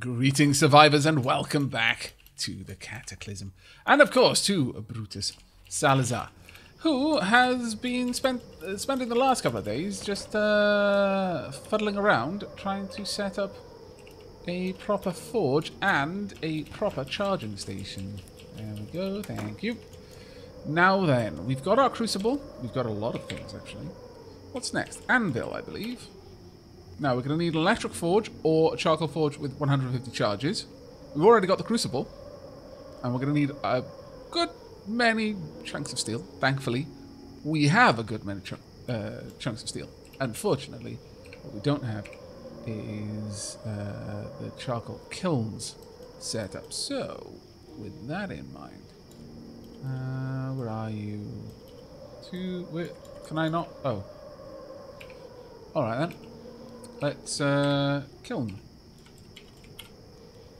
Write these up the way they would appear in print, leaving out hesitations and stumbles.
Greetings, survivors, and welcome back to the Cataclysm. And, of course, to Brutus Salazar, who has been spending the last couple of days just fuddling around trying to set up a proper forge and a proper charging station. There we go, thank you. Now then, we've got our crucible. We've got a lot of things, actually. What's next? Anvil, I believe. Now, we're going to need an electric forge or a charcoal forge with 150 charges. We've already got the crucible. And we're going to need a good many chunks of steel. Thankfully, we have a good many chunks of steel. Unfortunately, what we don't have is the charcoal kilns set up. So, with that in mind, where are you? Where, can I not? Oh. Alright then. Let's kiln.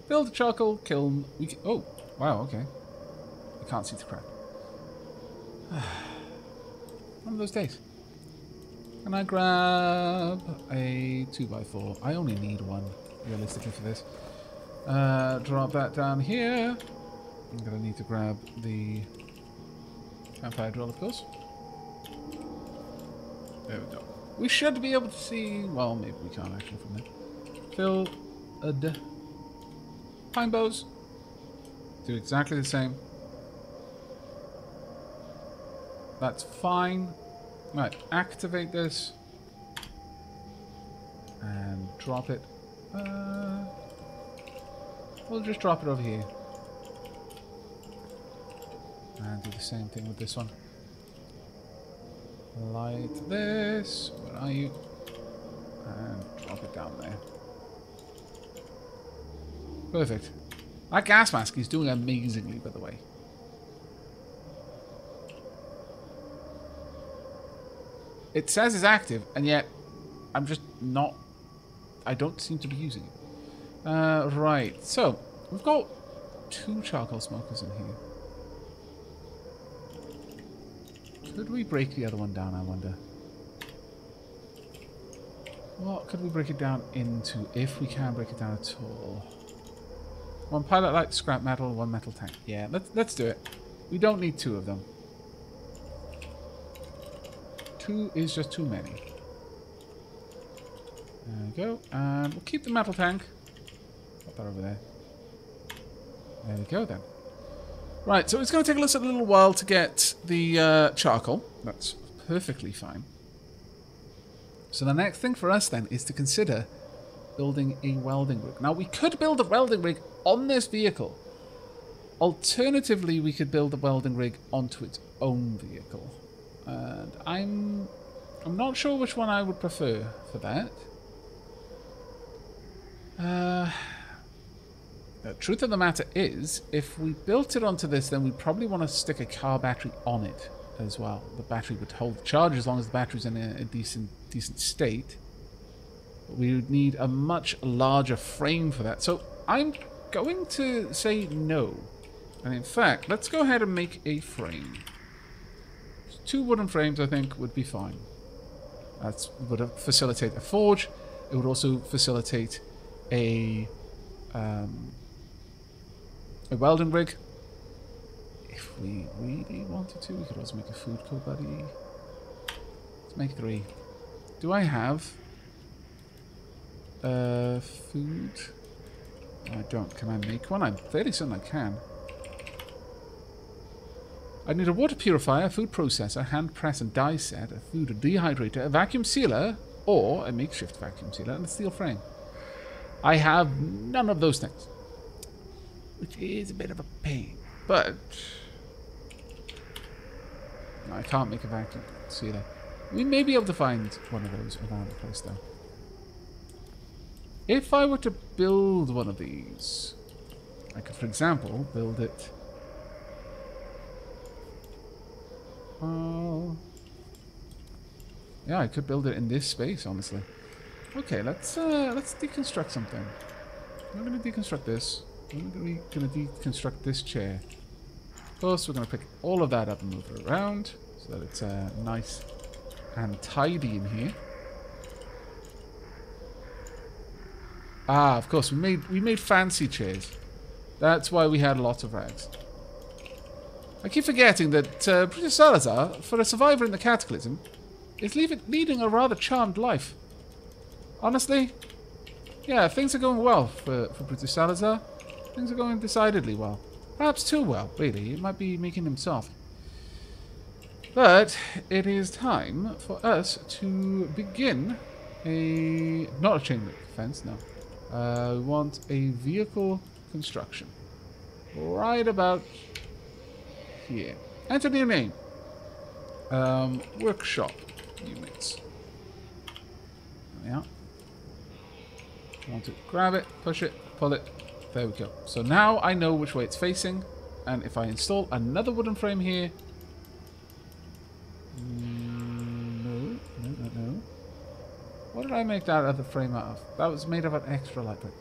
Build a charcoal kiln. We can, oh, wow, okay. I can't see the crap. One of those days. Can I grab a 2x4? I only need one, realistically, for this. Drop that down here. I'm going to need to grab the campfire drill, of course. There we go. We should be able to see... Well, maybe we can't actually from there. Fill a pine bows. Do exactly the same. That's fine. Right, activate this. And drop it. We'll just drop it over here. And do the same thing with this one. Light this. Where are you? And drop it down there. Perfect. That gas mask is doing amazingly, by the way. It says it's active, and yet I'm just not... I don't seem to be using it. Right. So, we've got two charcoal smokers in here. Could we break the other one down, I wonder? What could we break it down into, if we can break it down at all? One pilot light, scrap metal, one metal tank. Yeah, let's do it. We don't need two of them. Two is just too many. There we go. And we'll keep the metal tank. Put that over there. There we go, then. Right, so it's going to take us a little while to get the charcoal. That's perfectly fine. So the next thing for us then is to consider building a welding rig. Now, we could build a welding rig on this vehicle. Alternatively, we could build a welding rig onto its own vehicle. And I'm not sure which one I would prefer for that. The truth of the matter is, if we built it onto this, then we'd probably want to stick a car battery on it as well. The battery would hold the charge as long as the battery's in a decent state. But we would need a much larger frame for that. So I'm going to say no. And in fact, let's go ahead and make a frame. Two wooden frames, I think, would be fine. That would facilitate a forge. It would also facilitate a welding rig. If we really wanted to, we could also make a food co buddy. Let's make three. Do I have food? I don't. Can I make one? I'm fairly certain I can. I need a water purifier, a food processor, hand press and die set, a food dehydrator, a vacuum sealer, or a makeshift vacuum sealer, and a steel frame. I have none of those things. Which is a bit of a pain, but no, I can't make a vacuum sealer. We may be able to find one of those around the place, though. If I were to build one of these, I could, for example, build it. Oh, yeah, I could build it in this space, honestly. Okay, let's deconstruct something. I'm going to deconstruct this. I'm going to deconstruct this chair. Of course, we're going to pick all of that up and move it around so that it's nice and tidy in here. Ah, of course, we made fancy chairs. That's why we had lots of rags. I keep forgetting that Brutus Salazar, for a survivor in the Cataclysm, is leading a rather charmed life. Honestly, yeah, things are going well for Brutus Salazar. Things are going decidedly well. Perhaps too well, really. It might be making him soft. But it is time for us to begin a... Not a chain link fence, no. We want a vehicle construction. Right about here. Enter new name. Workshop units. Yeah. Want to grab it, push it, pull it. There we go. So now I know which way it's facing. And if I install another wooden frame here... No. What did I make that other frame out of? That was made of an extra light brick.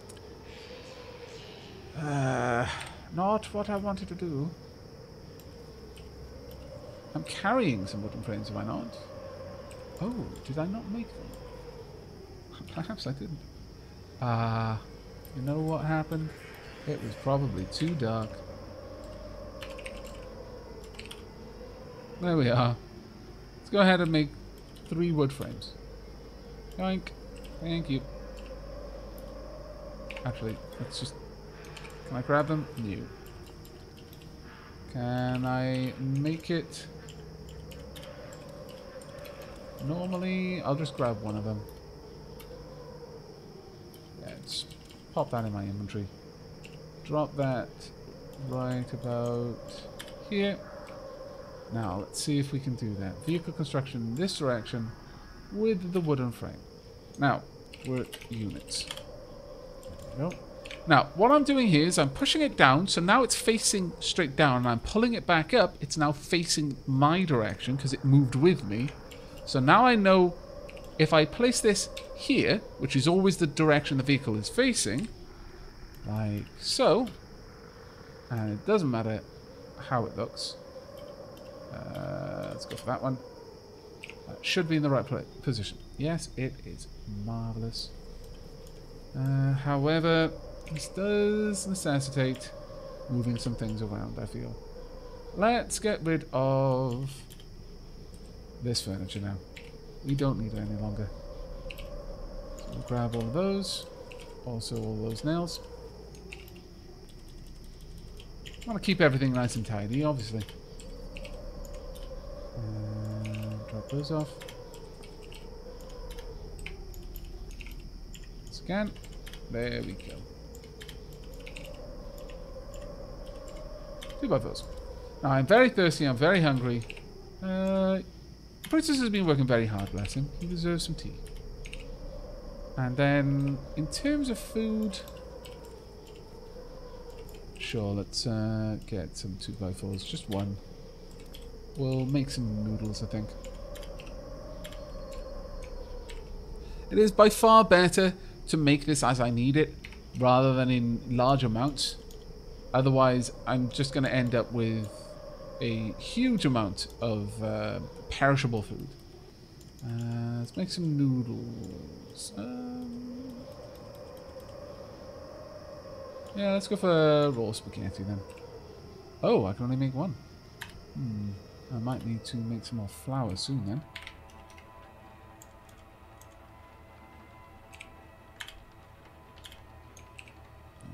Not what I wanted to do. I'm carrying some wooden frames, am I not? Oh, did I not make them? Perhaps I didn't. Ah, you know what happened? It was probably too dark. There we are. Let's go ahead and make 3 wood frames. Yoink. Thank you. Actually, let's just... Can I grab them? No. Can I make it... Normally, I'll just grab one of them. Let's pop that in my inventory. Drop that right about here. Now, let's see if we can do that. Vehicle construction in this direction with the wooden frame. Now, work units. There we go. Now, what I'm doing here is I'm pushing it down, so now it's facing straight down, and I'm pulling it back up. It's now facing my direction because it moved with me. So now I know if I place this here, which is always the direction the vehicle is facing, like so, and it doesn't matter how it looks. Let's go for that one. That should be in the right position. Yes, it is. Marvelous. However, this does necessitate moving some things around, I feel. Let's get rid of this furniture now. We don't need it any longer. So we'll grab all of those. Also all those nails. I want to keep everything nice and tidy, obviously. Drop those off. Scan. There we go. 2 by 4s. Now I'm very thirsty, I'm very hungry. Brutus has been working very hard, bless him. He deserves some tea. And then, in terms of food... Sure, let's get some 2 by 4s. Just one. We'll make some noodles, I think. It is by far better to make this as I need it, rather than in large amounts. Otherwise, I'm just going to end up with a huge amount of perishable food. Let's make some noodles. Yeah, let's go for raw spaghetti then. Oh, I can only make one. I might need to make some more flour soon then.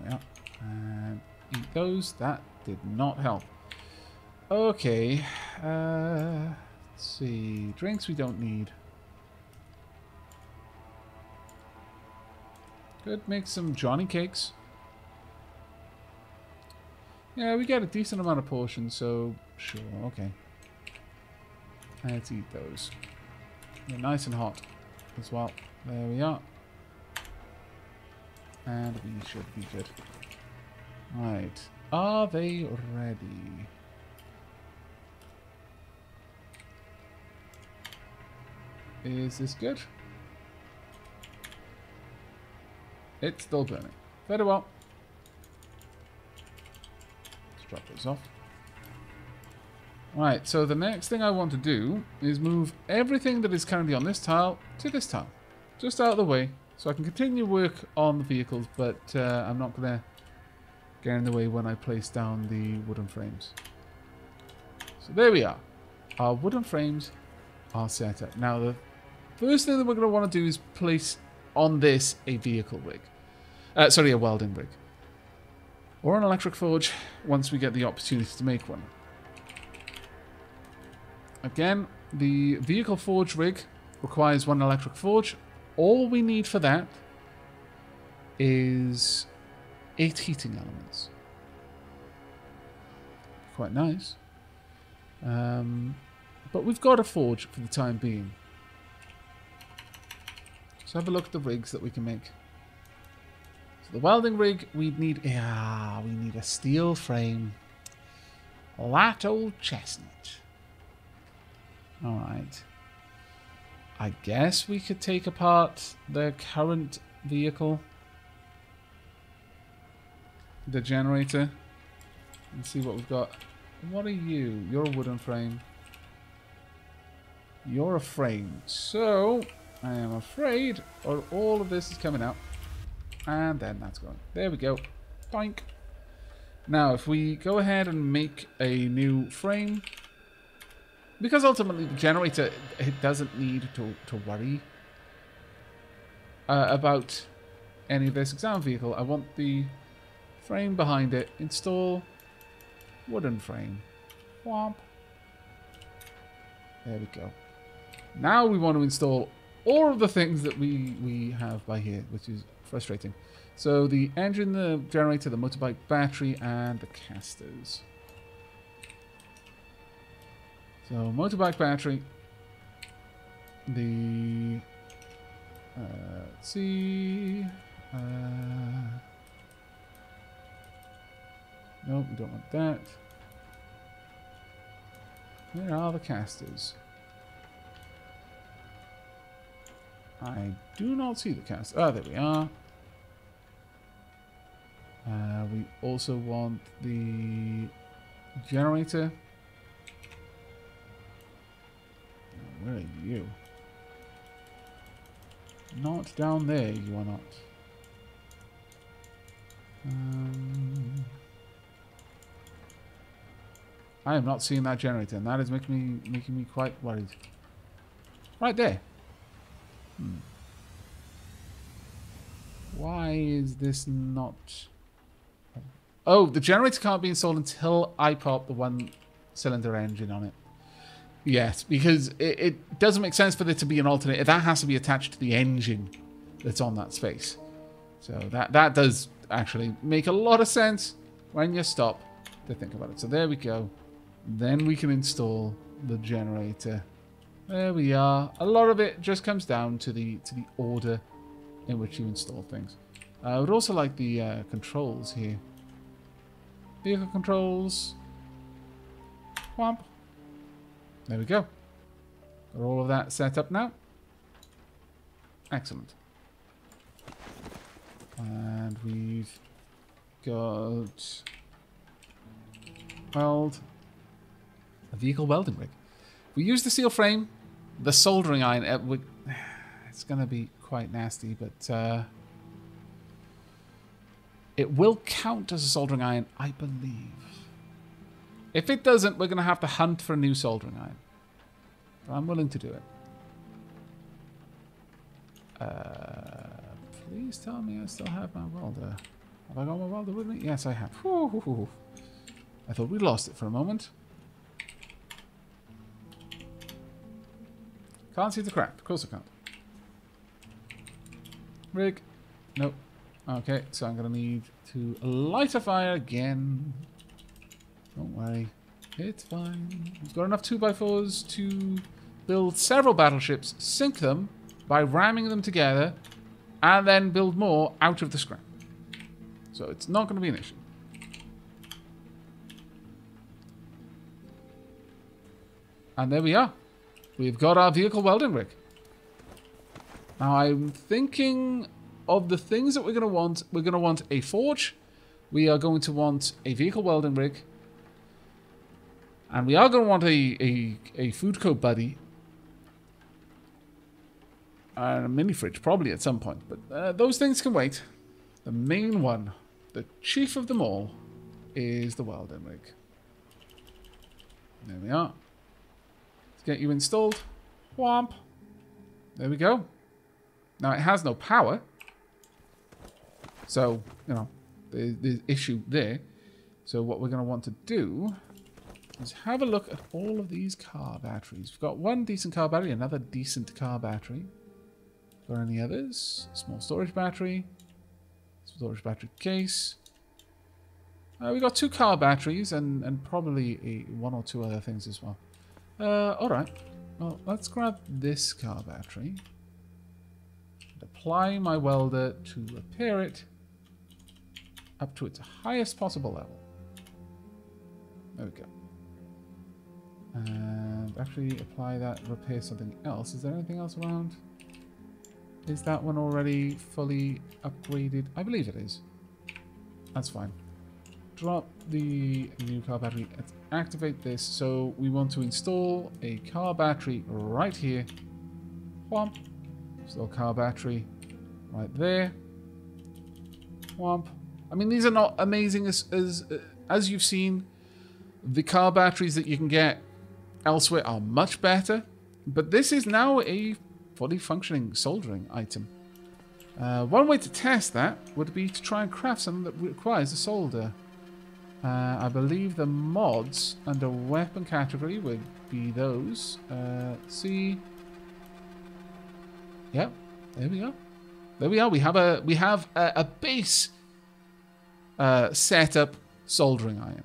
Yeah, and eat those. That did not help. Okay, let's see. Drinks we don't need. Could make some Johnny cakes. Yeah, we got a decent amount of portions, so sure, okay. Let's eat those. They're nice and hot as well. There we are. And we should be good. Right, are they ready? Is this good? It's still burning. Very well. Let's drop those off. Right, so the next thing I want to do is move everything that is currently on this tile to this tile. Just out of the way, So I can continue work on the vehicles, but I'm not going to get in the way when I place down the wooden frames. So there we are. Our wooden frames are set up. Now the first thing that we're going to want to do is place on this a vehicle rig. Sorry, a welding rig. Or an electric forge, once we get the opportunity to make one. Again, the vehicle forge rig requires one electric forge. All we need for that is 8 heating elements. Quite nice. But we've got a forge for the time being. So have a look at the rigs that we can make. So the welding rig, we'd need... Yeah, we need a steel frame. That old chestnut. Alright. I guess we could take apart the current vehicle. The generator. And see what we've got. What are you? You're a wooden frame. You're a frame. So... I am afraid all of this is coming out. And then that's gone. There we go. Boink. Now, if we go ahead and make a new frame, because ultimately the generator, it doesn't need to worry about any of this exam vehicle. I want the frame behind it. Install wooden frame. Womp. There we go. Now we want to install all of the things that we have by here, which is frustrating. So the engine, the generator, the motorbike battery, and the casters. So motorbike battery, the let's see, nope, we don't want that. Where are the casters? I do not see the cast. Ah, there we are. We also want the generator. Where are you? Not down there, you are not. I am not seeing that generator, and that is making me quite worried. Right there. Why is this not... Oh, the generator can't be installed until I pop the 1-cylinder engine on it. Yes, because it doesn't make sense for there to be an alternator. That has to be attached to the engine that's on that space. So that does actually make a lot of sense when you stop to think about it. So there we go. Then we can install the generator. There we are. A lot of it just comes down to the order in which you install things. I would also like the controls here. Vehicle controls. Womp. There we go. Got all of that set up now. Excellent. And we've got weld. A vehicle welding rig. We use the steel frame, the soldering iron. It's going to be quite nasty, but it will count as a soldering iron, I believe. If it doesn't, we're going to have to hunt for a new soldering iron. But I'm willing to do it. Please tell me I still have my welder. Have I got my welder with me? Yes, I have. Whew. I thought we lost it for a moment. Can't see the crap. Of course I can't. Rig. Nope. Okay, so I'm going to need to light a fire again. Don't worry. It's fine. We've got enough 2x4s to build several battleships, sink them by ramming them together, and then build more out of the scrap. So it's not going to be an issue. And there we are. We've got our vehicle welding rig. Now I'm thinking of the things that we're going to want. We're going to want a forge. We are going to want a vehicle welding rig. And we are going to want a food co buddy. and a mini fridge, probably at some point. But those things can wait. The main one, the chief of them all, is the wild emmerich. There we are. Let's get you installed. Whomp. There we go. Now, it has no power. So, you know, there's an issue there. So what we're going to want to do is have a look at all of these car batteries. We've got one decent car battery, another decent car battery. Got any others? Small storage battery. Storage battery case. We got two car batteries and probably one or two other things as well. Alright. Well, let's grab this car battery. Apply my welder to repair it up to its highest possible level. There we go. And actually apply that, repair something else. Is there anything else around? Is that one already fully upgraded? I believe it is. That's fine. Drop the new car battery. Let's activate this. So we want to install a car battery right here. Whomp. Install car battery right there. Whomp. I mean, these are not amazing as you've seen. The car batteries that you can get elsewhere are much better, but this is now a fully functioning soldering item. One way to test that would be to try and craft something that requires a solder. I believe the mods under weapon category would be those. See, yeah, there we go. There we are. We have a base setup soldering iron.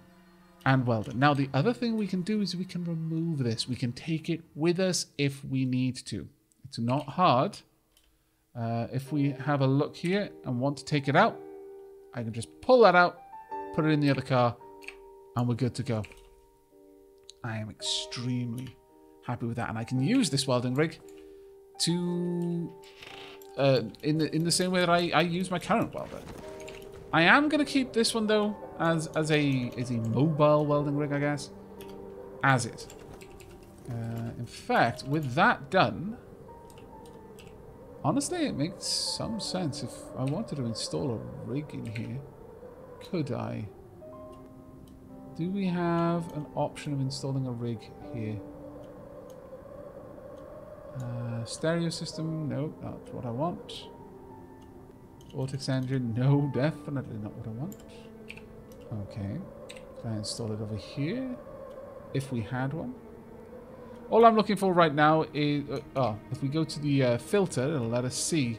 And welder. Now, the other thing we can do is we can remove this. We can take it with us if we need to. It's not hard. If we have a look here and want to take it out, I can just pull that out, put it in the other car, and we're good to go. I am extremely happy with that. And I can use this welding rig to in the same way that I use my current welder. I am going to keep this one, though, as a mobile welding rig, I guess, as it. In fact, with that done, honestly, it makes some sense. If I wanted to install a rig in here, could I? Do we have an option of installing a rig here? Stereo system? No, that's what I want. Vortex engine? No, definitely not what I want. Okay, can I install it over here? If we had one. All I'm looking for right now is... if we go to the filter, it'll let us see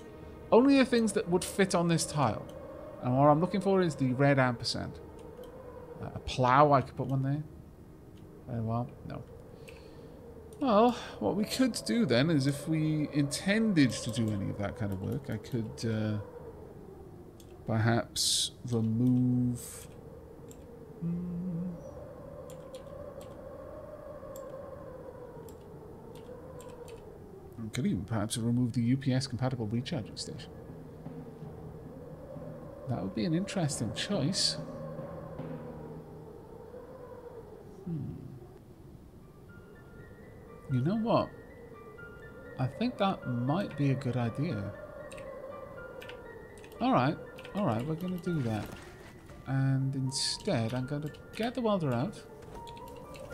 only the things that would fit on this tile. And what I'm looking for is the red ampersand. A plow, I could put one there. Very well, no. Well, what we could do then is if we intended to do any of that kind of work, I could perhaps remove... I could even perhaps remove the UPS-compatible recharging station. That would be an interesting choice. You know what? I think that might be a good idea. Alright, we're going to do that. And instead, I'm going to get the welder out,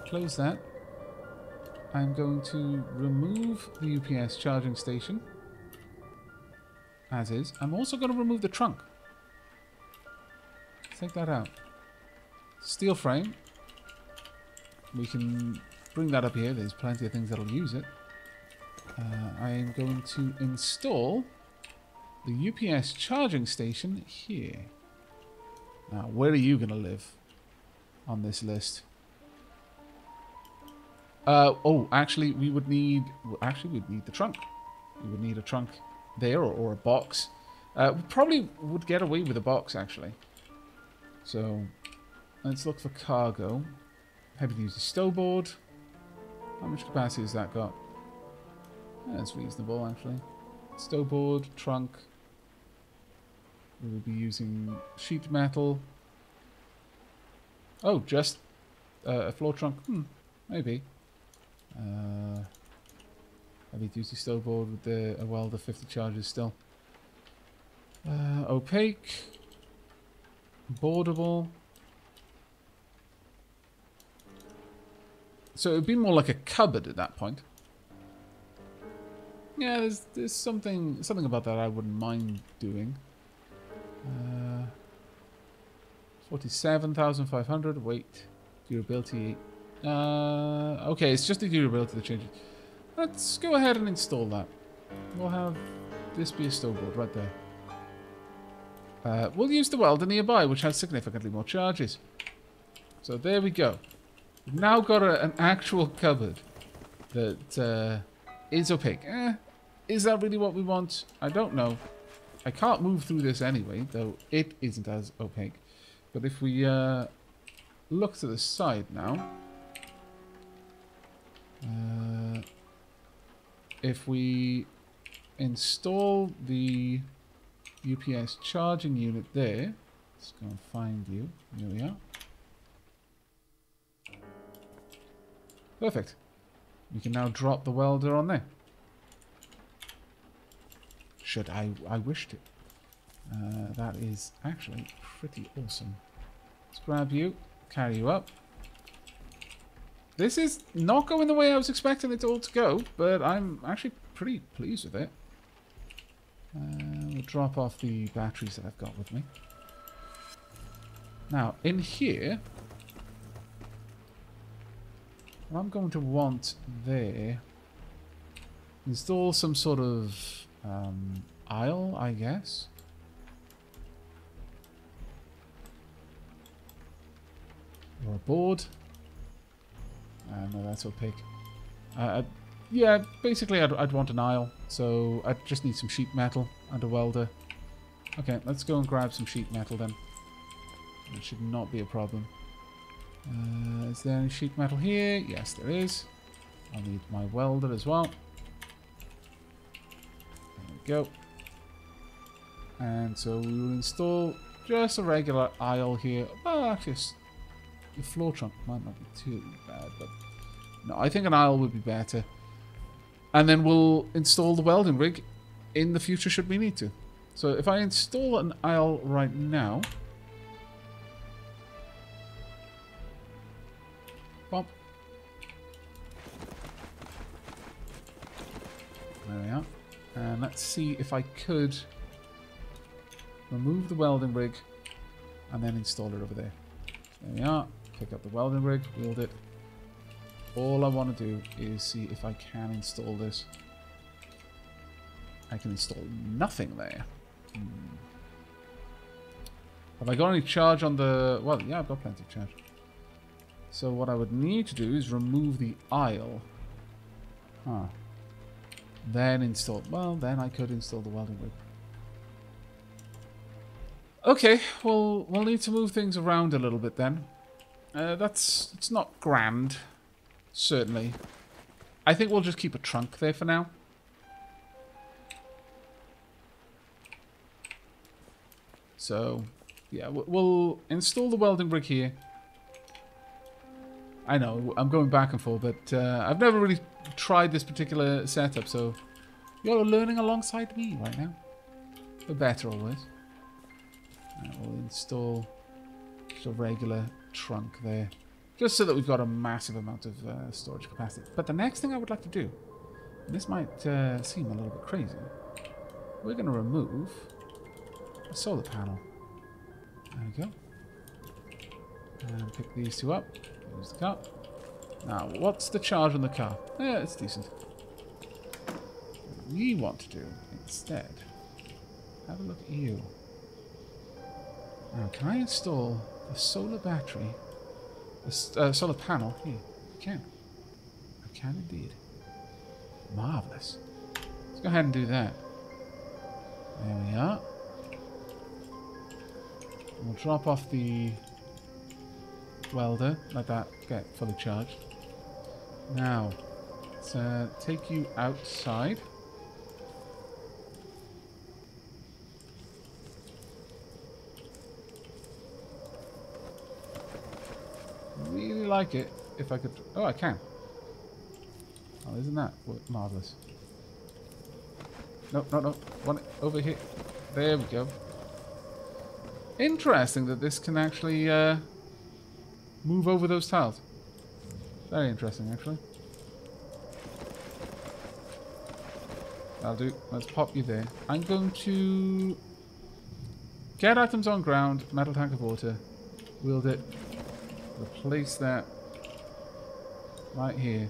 close that. I'm going to remove the UPS charging station, as is. I'm also going to remove the trunk. Take that out. Steel frame. We can bring that up here. There's plenty of things that'll use it. I am going to install the UPS charging station here. Now, where are you going to live on this list? Actually, we'd need the trunk. We would need a trunk there or a box. We probably would get away with a box, actually. So, let's look for cargo. Heavy duty stowboard. How much capacity has that got? That's reasonable, actually. Stowboard, trunk. We will be using sheet metal. Oh, just a floor trunk. Maybe. Heavy duty steel board with a welder, 50 charges still. Opaque. Boardable. So it would be more like a cupboard at that point. Yeah, there's something about that I wouldn't mind doing. 47,500 weight, durability. Okay, it's just the durability that changes. Let's go ahead and install that. We'll have this be a stowboard right there. We'll use the welder nearby, which has significantly more charges. So there we go. We've now got an actual cupboard that is opaque. Is that really what we want? I don't know. I can't move through this anyway, though it isn't as opaque. But if we look to the side now, if we install the UPS charging unit there, let's go and find you. Here we are. Perfect. We can now drop the welder on there. Should I wished it. That is actually pretty awesome. Let's grab you, carry you up. This is not going the way I was expecting it all to go, but I'm actually pretty pleased with it. We'll drop off the batteries that I've got with me. Now, in here, what I'm going to want there, install some sort of aisle, I guess. Or a board. No, that's opaque. Yeah, basically I'd want an aisle, so I just need some sheet metal and a welder. Okay, let's go and grab some sheet metal then. It should not be a problem. Is there any sheet metal here? Yes, there is. I'll need my welder as well. There we go. And so we will install just a regular aisle here. Well, actually, the floor trunk might not be too bad, but no, I think an aisle would be better. And then we'll install the welding rig in the future should we need to. So if I install an aisle right now, bump. There we are. And let's see if I could remove the welding rig and then install it over there. There we are. Pick up the welding rig, wield it. All I want to do is see if I can install this. I can install nothing there. Have I got any charge on the... Well, yeah, I've got plenty of charge. So what I would need to do is remove the aisle. Huh. Then install... Well, then I could install the welding rig. Okay, well, we'll need to move things around a little bit then. It's not grand. Certainly. I think we'll just keep a trunk there for now. So, yeah, we'll install the welding rig here. I know, I'm going back and forth, but I've never really tried this particular setup, so you're learning alongside me right now. For better, always. And we'll install just a regular trunk there. Just so that we've got a massive amount of storage capacity. But the next thing I would like to do, and this might seem a little bit crazy, we're going to remove a solar panel. There we go. And pick these two up. There's the car. Now, what's the charge on the car? Yeah, it's decent. What we want to do instead, have a look at you. Now, can I install a solar battery? A solar panel here. I can. I can indeed. Marvellous. Let's go ahead and do that. There we are. We'll drop off the welder. Let that get fully charged. Now, let's take you outside. Really like it if I could. Oh, I can. Oh, isn't that marvelous? No. One over here. There we go. Interesting that this can actually move over those tiles. Very interesting, actually. That'll do. Let's pop you there. I'm going to get items on ground, metal tank of water, wield it, replace that right here.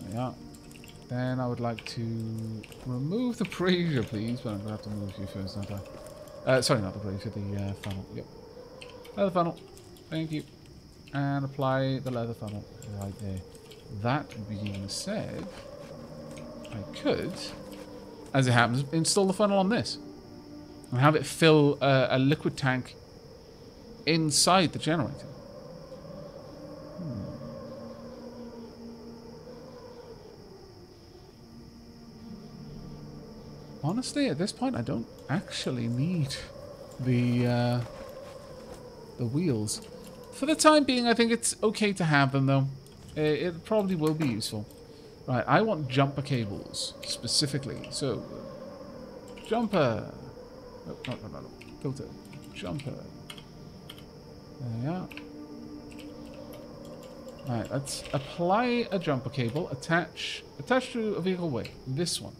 There we are. Then I would like to remove the brazier, please, but I'm going to have to move you first, aren't I? Sorry, not the brazier, the funnel. Yep. Leather funnel. Thank you. And apply the leather funnel right there. That being said, I could, as it happens, install the funnel on this and have it fill a liquid tank inside the generator. Honestly, at this point, I don't actually need the wheels. For the time being, I think it's okay to have them, though. It probably will be useful. Right, I want jumper cables, specifically. So, jumper. Oh, no. Filter. Jumper. There we are. Right, let's apply a jumper cable. Attach to a vehicle way. This one.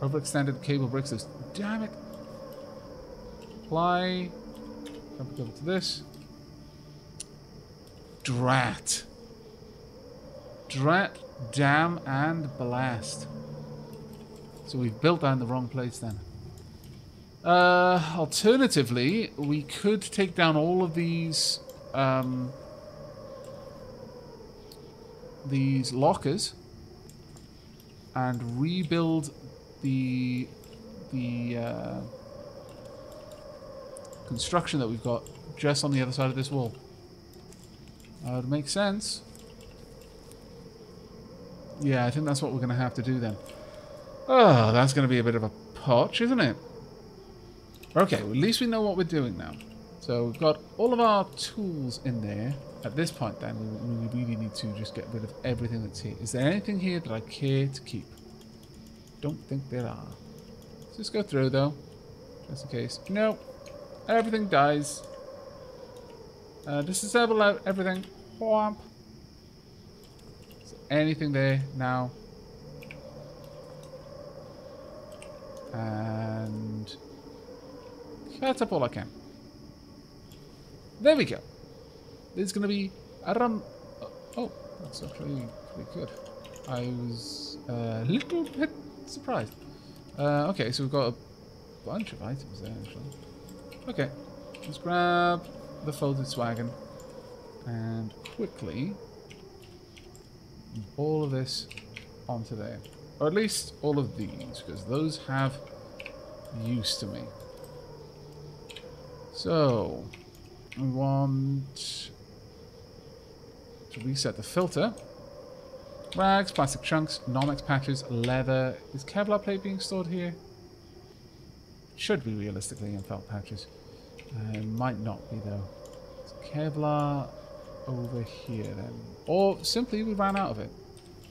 Overextended cable breaks this. Damn it. Apply. Jumper cable to this. Drat. Drat, damn, and blast. So we've built down the wrong place then. Alternatively, we could take down all of these lockers and rebuild the construction that we've got just on the other side of this wall. That would make sense. Yeah, I think that's what we're going to have to do then. Oh, that's going to be a bit of a potch, isn't it? Okay, well, at least we know what we're doing now. So we've got all of our tools in there. At this point then, we really need to just get rid of everything that's here. Is there anything here that I care to keep? Don't think there are. Let's just go through though, just in case. No, everything dies. Disable everything. Womp. Is there anything there now? And cut up all I can. There we go. There's gonna be a run. Oh, that's actually pretty good. I was a little bit surprised. Okay, so we've got a bunch of items there actually. Okay, let's grab the folded wagon and quickly all of this onto there, or at least all of these, because those have use to me. So we want to reset the filter. Rags, plastic chunks, Nomex patches, leather. Is Kevlar plate being stored here? Should be realistically in felt patches. Might not be though. It's Kevlar over here then. Or simply we ran out of it.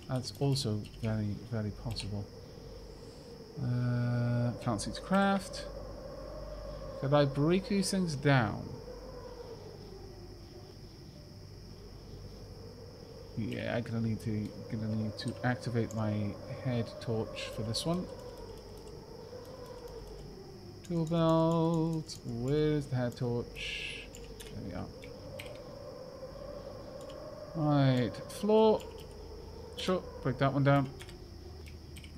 That's also very, very possible. Can't see to craft. Could I break these things down? Yeah, I'm gonna need to activate my head torch for this one. Tool belt. Where's the head torch? There we are. Right, floor. Sure, break that one down.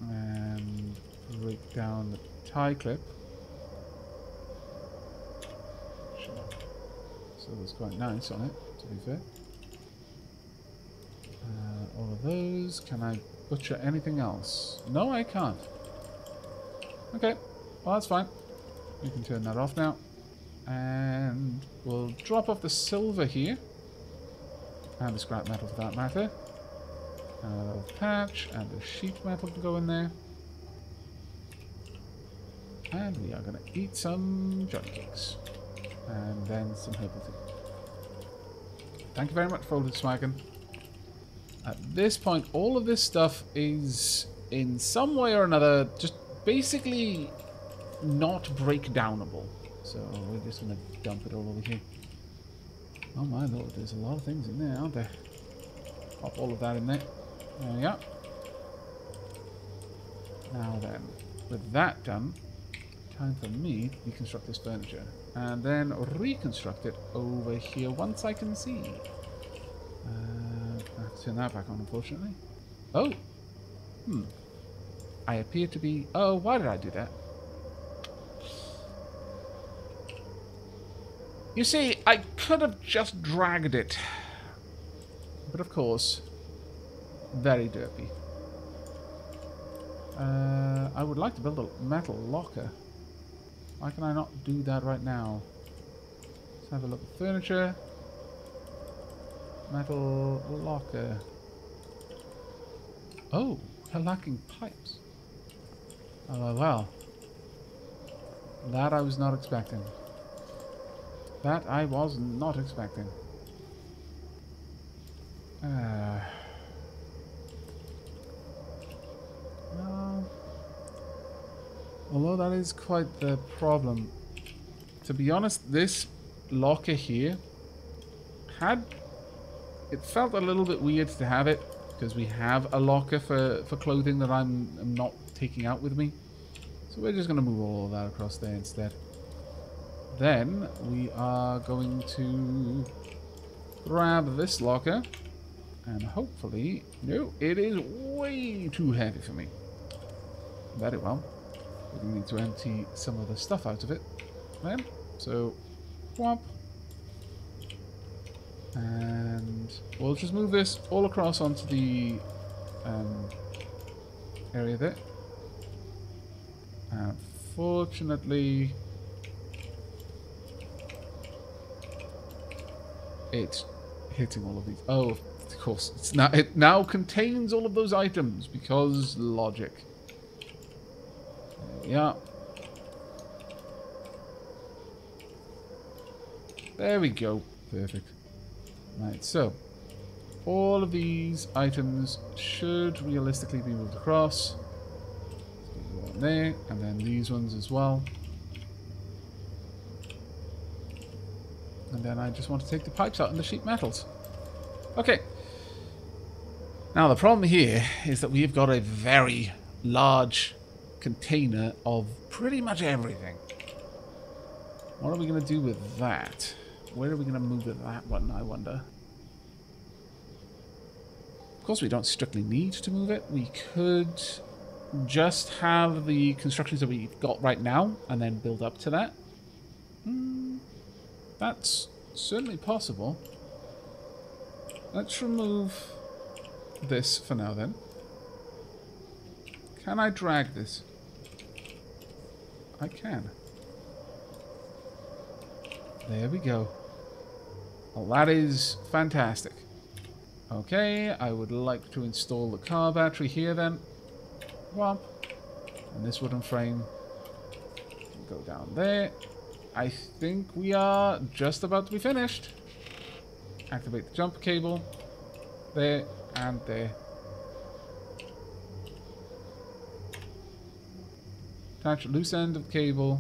And break down the tie clip. Sure. So that's quite nice on it, to be fair. All of those. Can I butcher anything else? No, I can't. Okay, well, that's fine. We can turn that off now. And we'll drop off the silver here. And the scrap metal for that matter. And a little patch and the sheet metal can go in there. And we are going to eat some johnny cakes. And then some herbal tea. Thank you very much, Folded Swagon. At this point, all of this stuff is, in some way or another, just basically not breakdownable. So we're just going to dump it all over here. Oh my lord, there's a lot of things in there, aren't there? Pop all of that in there. There we go. Now then, with that done, time for me to deconstruct this furniture. And then reconstruct it over here once I can see. I have to turn that back on, unfortunately. Oh! Hmm. I appear to be... Oh, why did I do that? You see, I could have just dragged it. But of course, very derpy. I would like to build a metal locker. Why can I not do that right now? Let's have a look at furniture. Metal locker. Oh, we're lacking pipes. Oh, well. That I was not expecting. That I was not expecting. Although that is quite the problem. To be honest, this locker here had... It felt a little bit weird to have it, because we have a locker for clothing that I'm not taking out with me. So we're just going to move all of that across there instead. Then we are going to grab this locker. And hopefully... No, it is way too heavy for me. Very well. We need to empty some of the stuff out of it then. So, whomp. And we'll just move this all across onto the area there. Unfortunately, it's hitting all of these. Oh, of course. It's now, it now contains all of those items because logic. Yeah. There we go. Perfect. Right, so all of these items should realistically be moved across. One there, and then these ones as well. And then I just want to take the pipes out and the sheet metals. Okay. Now the problem here is that we've got a very large container of pretty much everything. What are we going to do with that? Where are we going to move with that one, I wonder? Of course, we don't strictly need to move it. We could just have the constructions that we've got right now and then build up to that. That's certainly possible. Let's remove this for now, then. Can I drag this? I can. There we go. Well, that is fantastic. Okay, I would like to install the car battery here then. Womp. And this wooden frame can go down there. I think we are just about to be finished. Activate the jumper cable. There and there. Attach a loose end of the cable.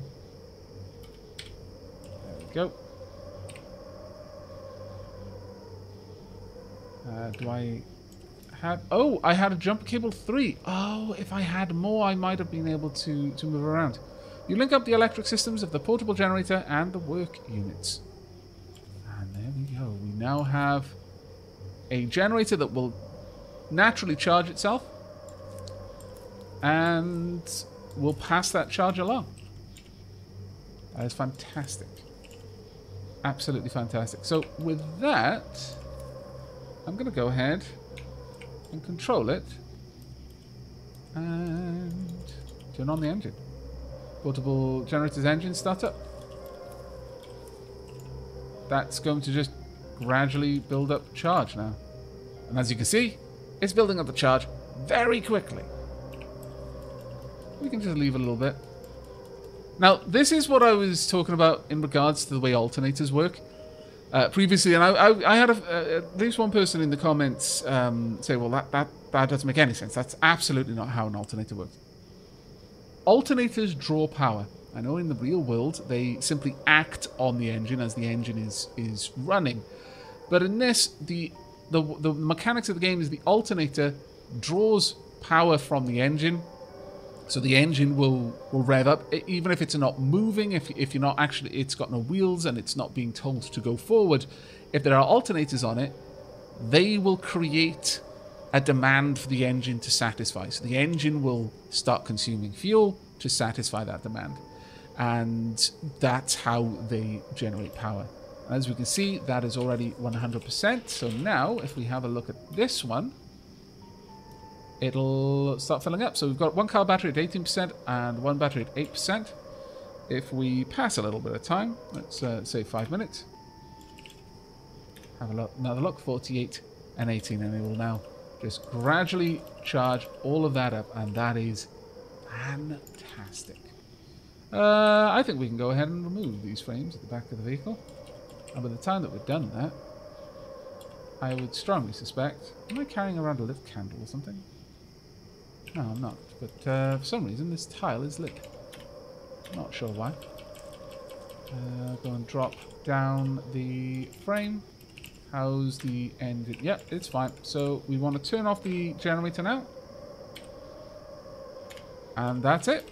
Go. Do I have... Oh, I had a jumper cable 3. Oh, if I had more, I might have been able to move around. You link up the electric systems of the portable generator and the work units. And there we go. We now have a generator that will naturally charge itself. And we'll pass that charge along. That is fantastic. Absolutely fantastic. So with that, I'm going to go ahead and control it and turn on the engine. Portable generator's engine startup. That's going to just gradually build up charge now. And as you can see, it's building up the charge very quickly. We can just leave it a little bit. Now, this is what I was talking about in regards to the way alternators work. previously, and I had at least one person in the comments say, well, that doesn't make any sense. That's absolutely not how an alternator works. Alternators draw power. I know in the real world, they simply act on the engine as the engine is running. But in this, the mechanics of the game is the alternator draws power from the engine. So the engine will rev up, even if it's not moving, if you're not actually, it's got no wheels and it's not being told to go forward. If there are alternators on it, they will create a demand for the engine to satisfy. So the engine will start consuming fuel to satisfy that demand. And that's how they generate power. As we can see, that is already 100%. So now, if we have a look at this one, it'll start filling up. So we've got one car battery at 18% and one battery at 8%. If we pass a little bit of time, let's say 5 minutes. Have a look, another look, 48 and 18. And it will now just gradually charge all of that up. And that is fantastic. I think we can go ahead and remove these frames at the back of the vehicle. And by the time that we've done that, I would strongly suspect... Am I carrying around a lit candle or something? No, I'm not. But for some reason, this tile is lit. Not sure why. Go and drop down the frame. How's the engine? Yep, it's fine. So we want to turn off the generator now. And that's it.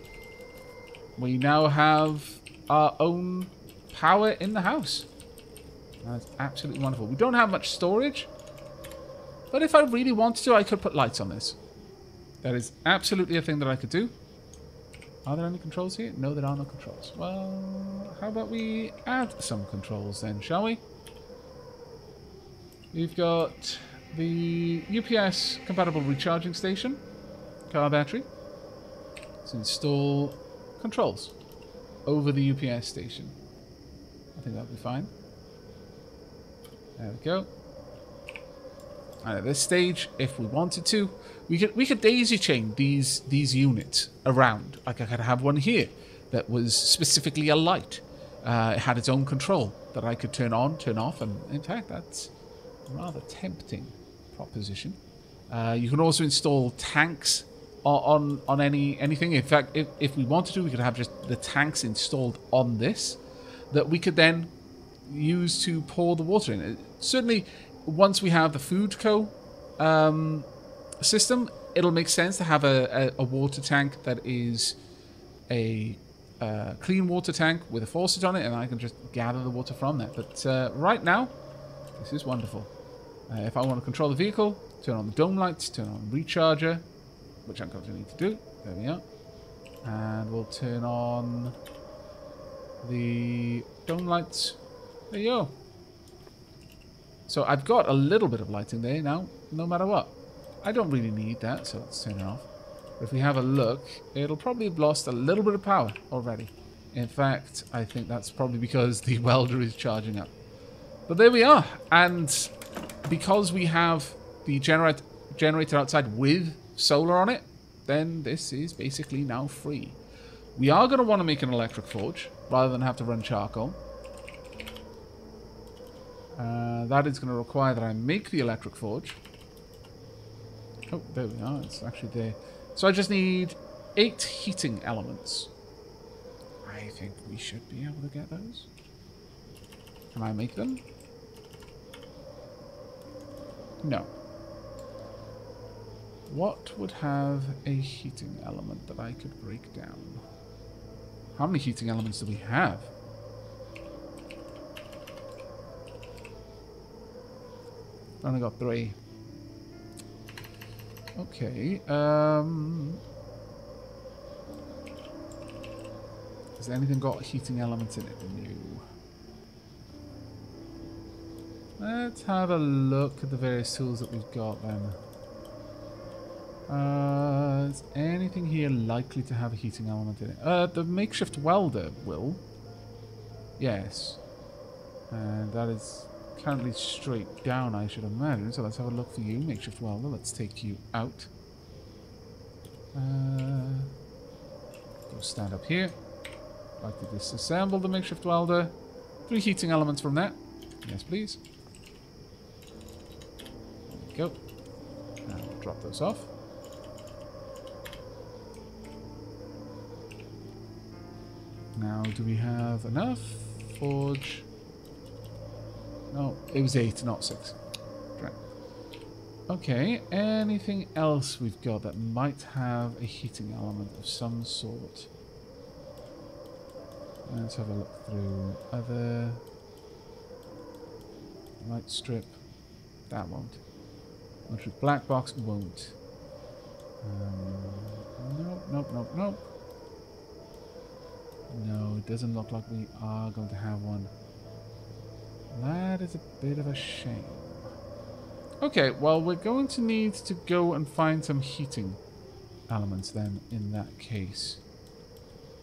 We now have our own power in the house. That's absolutely wonderful. We don't have much storage. But if I really wanted to, I could put lights on this. That is absolutely a thing that I could do. Are there any controls here? No, there are no controls. Well, how about we add some controls then, shall we? We've got the UPS compatible recharging station. Car battery. Let's install controls over the UPS station. I think that'll be fine. There we go. And at this stage, if we wanted to, we could daisy chain these units around. Like I could have one here that was specifically a light. It had its own control that I could turn on, turn off, and in fact, that's a rather tempting proposition. You can also install tanks on anything. In fact, if we wanted to, we could have just the tanks installed on this that we could then use to pour the water in. Certainly, once we have the food co system, it'll make sense to have a water tank that is a clean water tank with a faucet on it, and I can just gather the water from there. But right now, this is wonderful. If I want to control the vehicle, turn on the dome lights, turn on recharger, which I'm going to need to do. There we are. And we'll turn on the dome lights. There you go. So I've got a little bit of lighting there now, no matter what. I don't really need that, so let's turn it off. But if we have a look, it'll probably have lost a little bit of power already. In fact, I think that's probably because the welder is charging up. But there we are. And because we have the generator outside with solar on it, then this is basically now free. We are going to want to make an electric forge rather than have to run charcoal. That is going to require that I make the electric forge. Oh, there we are. It's actually there. So I just need 8 heating elements. I think we should be able to get those. Can I make them? No. What would have a heating element that I could break down? How many heating elements do we have? I only got 3. Okay. Has anything got heating elements in it? No. Let's have a look at the various tools that we've got then. Is anything here likely to have a heating element in it? The makeshift welder will. Yes. And that is... currently straight down, I should imagine. So let's have a look for you, makeshift welder. Let's take you out. Go stand up here. I'd like to disassemble the makeshift welder. 3 heating elements from that. Yes, please. There we go. And we'll drop those off. Now, do we have enough? Forge. No, it was 8, not 6. Right. Okay, anything else we've got that might have a heating element of some sort? Let's have a look through other... light strip. That won't. Black box won't. Nope, nope, nope, nope. No, it doesn't look like we are going to have one. That is a bit of a shame. Okay, well, we're going to need to go and find some heating elements then in that case.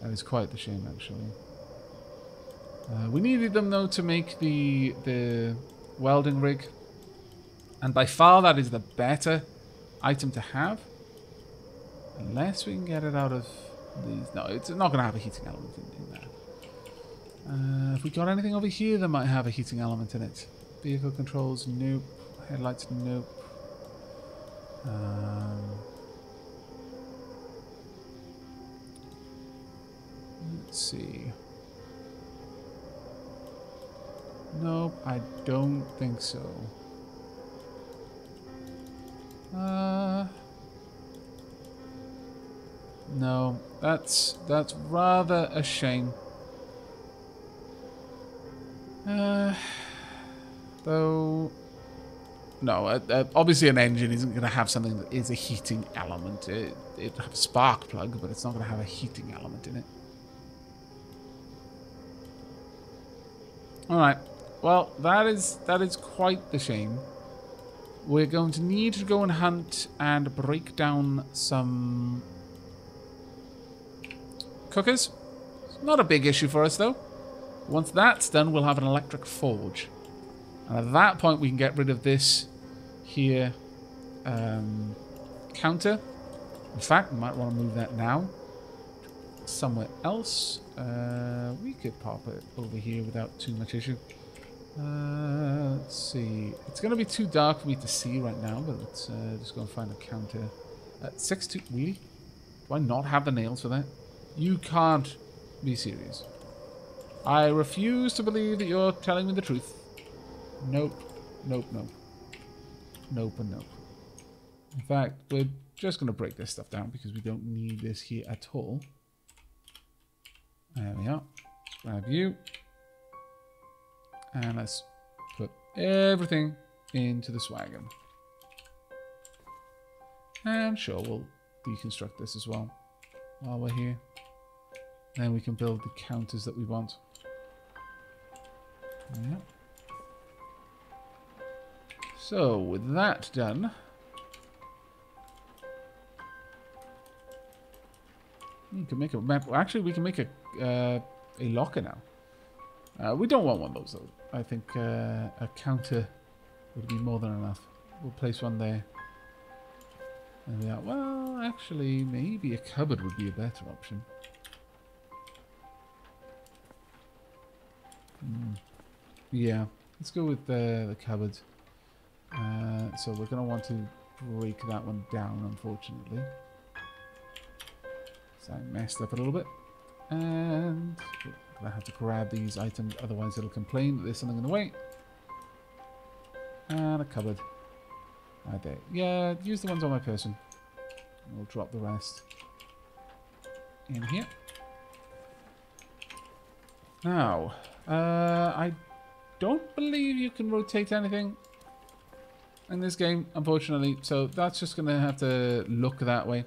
That is quite the shame, actually. We needed them, though, to make the welding rig. And by far, that is the better item to have. Unless we can get it out of these. No, it's not going to have a heating element in there. Have we got anything over here that might have a heating element in it? Vehicle controls, nope. Headlights, nope. Let's see. Nope, I don't think so. No, that's rather a shame. Though, no, obviously an engine isn't going to have something that is a heating element. It'll have a spark plug, but it's not going to have a heating element in it. All right. Well, that is quite the shame. We're going to need to go and hunt and break down some cookers. It's not a big issue for us, though. Once that's done, we'll have an electric forge. And at that point, we can get rid of this here counter. In fact, we might want to move that now somewhere else. We could pop it over here without too much issue. Let's see. It's going to be too dark for me to see right now, but let's just go and find a counter. 6-2. Really? Do I not have the nails for that? You can't be serious. I refuse to believe that you're telling me the truth. Nope. Nope, nope. Nope and nope. In fact, we're just going to break this stuff down because we don't need this here at all. There we are. Let's grab you. And let's put everything into the swagger. And sure, we'll deconstruct this as well while we're here. Then we can build the counters that we want. Yeah. So, with that done... we can make a map. Actually, we can make a locker now. We don't want one of those, though. I think a counter would be more than enough. We'll place one there. And we are, well, actually, maybe a cupboard would be a better option. Yeah, let's go with the cupboard. So we're going to want to break that one down, unfortunately. So I messed up a little bit. And... I have to grab these items, otherwise it'll complain that there's something in the way. And a cupboard. Right there. Yeah, use the ones on my person. We'll drop the rest in here. Now, I don't believe you can rotate anything in this game, unfortunately. So that's just going to have to look that way.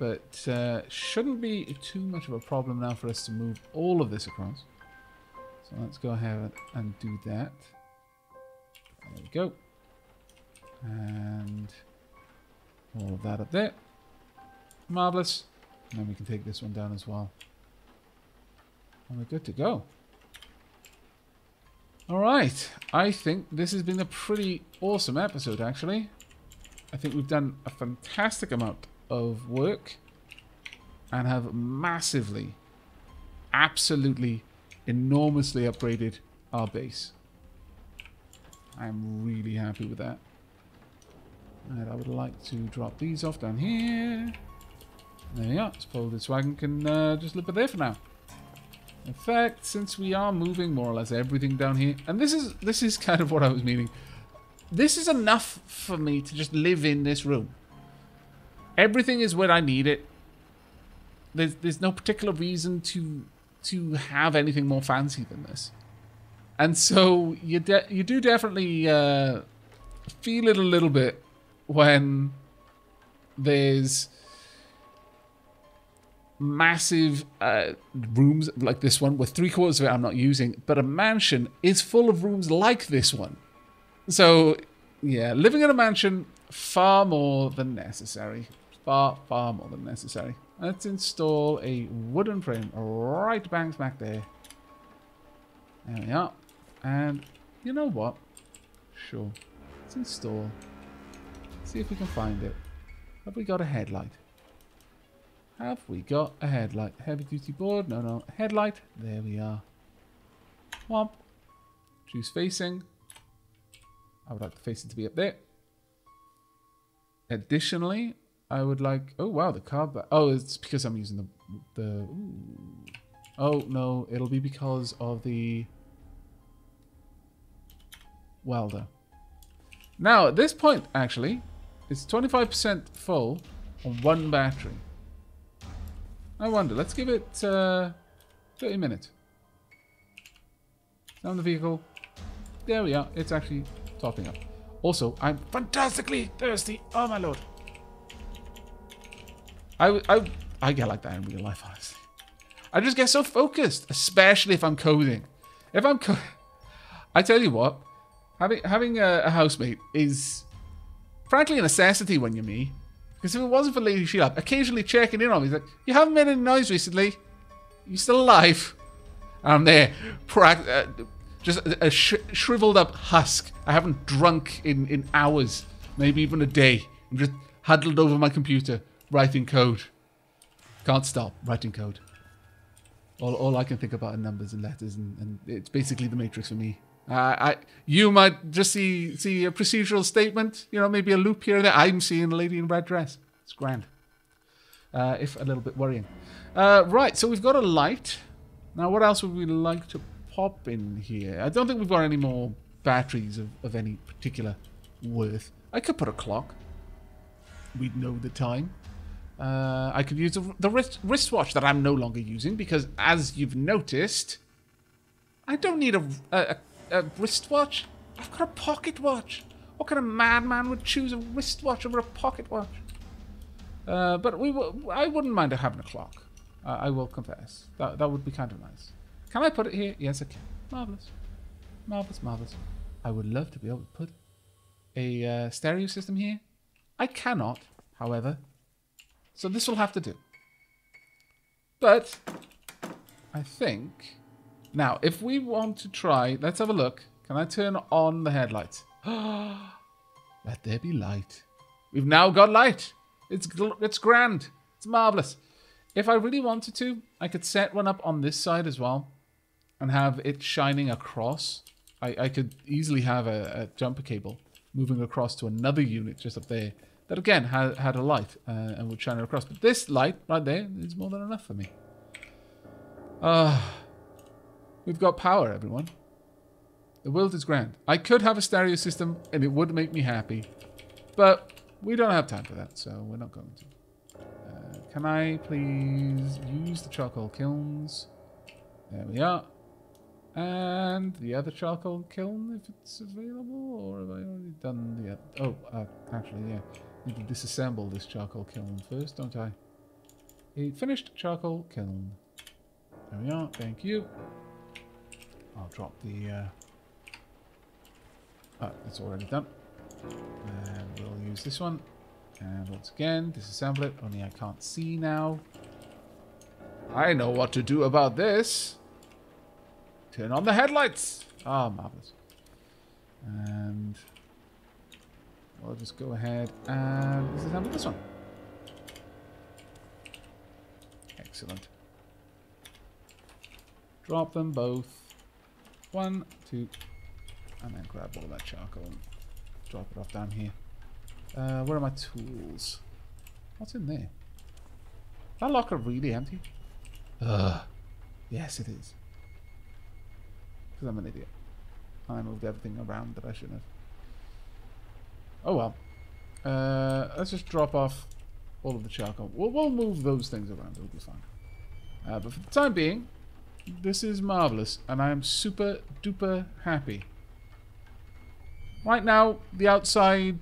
But shouldn't be too much of a problem now for us to move all of this across. So let's go ahead and do that. There we go. And all of that up there. Marvelous. And then we can take this one down as well. And we're good to go. All right. I think this has been a pretty awesome episode, actually. I think we've done a fantastic amount of work and have massively, absolutely, enormously upgraded our base. I am really happy with that. And I would like to drop these off down here. There we are. Let's pull this wagon. Can just leave it there for now. In fact, since we are moving more or less everything down here, and this is kind of what I was meaning. This is enough for me to just live in this room. Everything is where I need it. There's no particular reason to have anything more fancy than this. And so you do definitely feel it a little bit when there's massive rooms like this one, where 3/4 of it I'm not using, but a mansion is full of rooms like this one. So, yeah, living in a mansion, far more than necessary. Far, far more than necessary. Let's install a wooden frame right bang smack there. There we are. And you know what? Sure. Let's install. See if we can find it. Have we got a headlight? Have we got a headlight? Heavy duty board? No, no. Headlight. There we are. Womp. Choose facing. I would like the facing to be up there. Additionally, I would like... Oh, wow, the car... Oh, it's because I'm using the... Ooh. Oh, no, it'll be because of the... welder. Now, at this point, actually, it's 25% full on one battery. I wonder, let's give it 30 minutes. Down the vehicle. There we are. It's actually topping up. Also, I'm fantastically thirsty. Oh, my lord. I get like that in real life, honestly. I just get so focused, especially if I'm coding. If I'm coding... I tell you what, having a housemate is frankly a necessity when you're me. Because if it wasn't for Lady Sheila, occasionally checking in on me, he's like, you haven't made any noise recently. You still alive? And I'm there, just a shriveled up husk. I haven't drunk in hours, maybe even a day. I'm just huddled over my computer, writing code. Can't stop writing code. All I can think about are numbers and letters, and it's basically the Matrix for me. You might just see a procedural statement, you know, maybe a loop here and there. I'm seeing a lady in a red dress. It's grand. If a little bit worrying. Right, so we've got a light. Now, what else would we like to pop in here? I don't think we've got any more batteries of any particular worth. I could put a clock. We'd know the time. I could use the wristwatch that I'm no longer using because, as you've noticed, I don't need a wristwatch. I've got a pocket watch. What kind of madman would choose a wristwatch over a pocket watch? But I wouldn't mind having a clock. I will confess. That would be kind of nice. Can I put it here? Yes, I can. Marvelous. Marvelous, marvelous. I would love to be able to put a stereo system here. I cannot, however. So this will have to do. But I think... Now, if we want to try... Let's have a look. Can I turn on the headlights? Let there be light. We've now got light. It's grand. It's marvelous. If I really wanted to, I could set one up on this side as well. And have it shining across. I could easily have a jumper cable moving across to another unit just up there. That again had a light and would shine across. But this light right there is more than enough for me. We've got power, everyone. The world is grand. I could have a stereo system and it would make me happy. But we don't have time for that, so we're not going to. Can I please use the charcoal kilns? There we are. And the other charcoal kiln, if it's available, or have I already done the other? Oh, actually, yeah. Need to disassemble this charcoal kiln first, don't I? A finished charcoal kiln. There we are. Thank you. I'll drop the... Oh, it's already done. And we'll use this one. And once again, disassemble it. Only I can't see now. I know what to do about this. Turn on the headlights! Ah, oh, marvelous. And we'll just go ahead and disassemble this one. Excellent. Drop them both. One, two, and then grab all that charcoal and drop it off down here. Where are my tools? What's in there? That locker really empty? Ugh. Yes, it is. Because I'm an idiot. I moved everything around that I shouldn't have. Oh well. Let's just drop off all of the charcoal. We'll move those things around. It'll be fine. But for the time being, this is marvelous, and I am super duper happy. Right now, the outside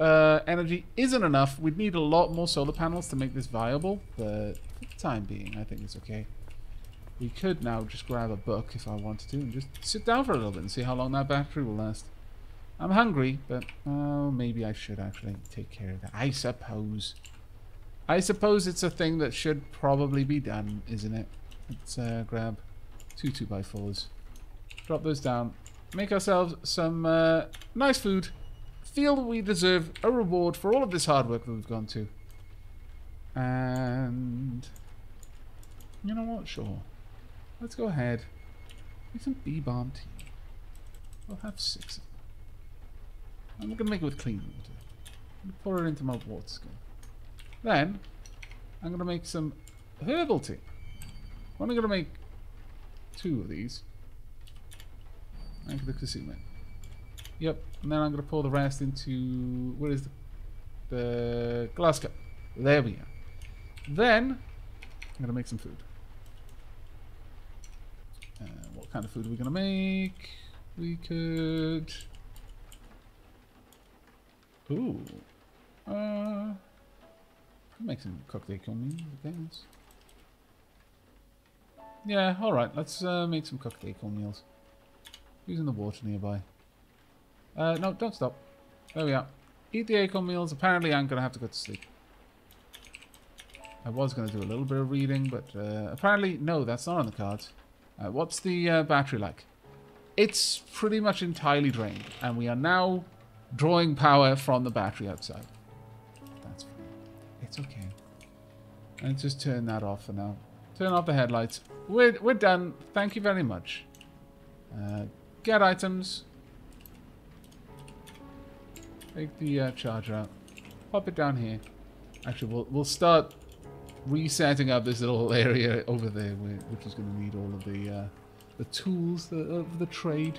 energy isn't enough. We'd need a lot more solar panels to make this viable, but for the time being, I think it's okay. We could now just grab a book if I wanted to and just sit down for a little bit and see how long that battery will last. I'm hungry, but maybe I should actually take care of that. I suppose it's a thing that should probably be done, isn't it? Let's grab two 2x4s. Drop those down. Make ourselves some nice food. Feel that we deserve a reward for all of this hard work that we've gone to. And you know what? Sure. Let's go ahead. Make some bee balm tea. We'll have 6 of them. I'm going to make it with clean water. I'm going to pour it into my water skin. Then, I'm going to make some herbal tea. I'm only going to make 2 of these. Make the casino. Yep, and then I'm going to pour the rest into... Where is the glass cup? There we go. Then, I'm going to make some food. What kind of food are we going to make? We could... Ooh. Make some cooked acorn meal, I guess. Yeah, alright, let's make some cooked acorn meals. Using the water nearby. No, don't stop. There we are. Eat the acorn meals. Apparently I'm going to have to go to sleep. I was going to do a little bit of reading, but apparently, no, that's not on the cards. What's the battery like? It's pretty much entirely drained, and we are now drawing power from the battery outside. That's fine. It's okay. Let's just turn that off for now. Turn off the headlights. We're done. Thank you very much. Get items. Take the charger out. Pop it down here. Actually, we'll start resetting up this little area over there, which is going to need all of the tools of the trade.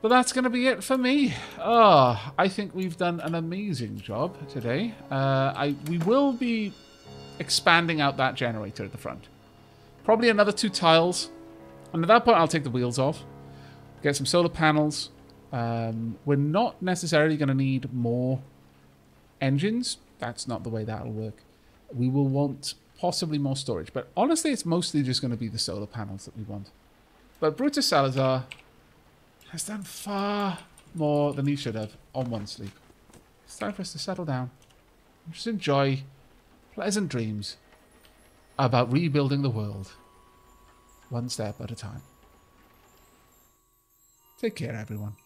But that's going to be it for me. Oh, I think we've done an amazing job today. We will be expanding out that generator at the front. Probably another 2 tiles. And at that point, I'll take the wheels off. Get some solar panels. We're not necessarily going to need more engines. That's not the way that'll work. We will want possibly more storage. But honestly, it's mostly just going to be the solar panels that we want. But Brutus Salazar has done far more than he should have on one sleep. It's time for us to settle down. And just enjoy pleasant dreams about rebuilding the world. One step at a time. Take care, everyone.